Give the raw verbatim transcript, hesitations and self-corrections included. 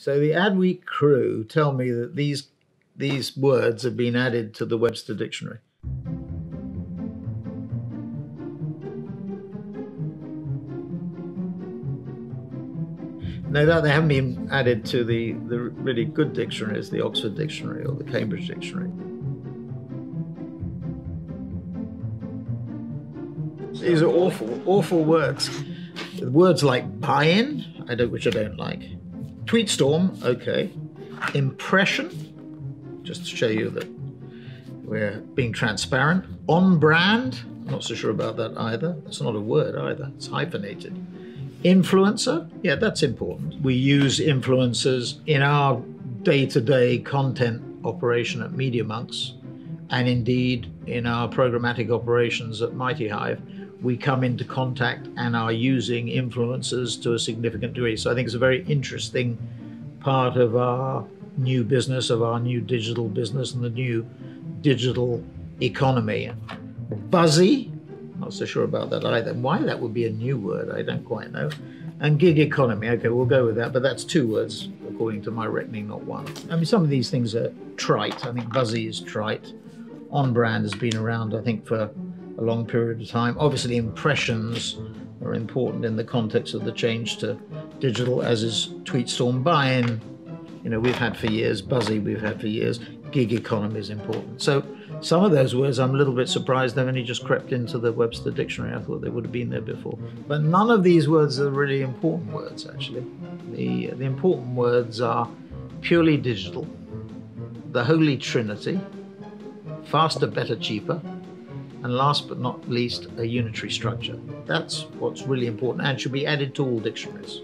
So the Adweek crew tell me that these, these words have been added to the Webster Dictionary. No doubt they haven't been added to the, the really good dictionaries, the Oxford Dictionary or the Cambridge Dictionary. These are awful, awful words. Words like buy-in, I don't, which I don't like. Tweetstorm, okay. Impression, just to show you that we're being transparent. On brand, not so sure about that either. It's not a word either, it's hyphenated. Influencer, yeah, that's important. We use influencers in our day-to-day content operation at MediaMonks, and indeed in our programmatic operations at Mighty Hive. We come into contact and are using influencers to a significant degree. So I think it's a very interesting part of our new business, of our new digital business and the new digital economy. Buzzy, not so sure about that either. Why that would be a new word, I don't quite know. And gig economy, okay, we'll go with that, but that's two words, according to my reckoning, not one. I mean, some of these things are trite. I think buzzy is trite. On brand has been around, I think, for a long period of time. Obviously, impressions are important in the context of the change to digital, as is Tweetstorm buy-in. You know, we've had for years, buzzy we've had for years, gig economy is important. So some of those words, I'm a little bit surprised they've only just crept into the Webster Dictionary. I thought they would have been there before. But none of these words are really important words, actually. The, the important words are purely digital, the Holy Trinity, faster, better, cheaper, and last but not least, a unitary structure. That's what's really important and should be added to all dictionaries.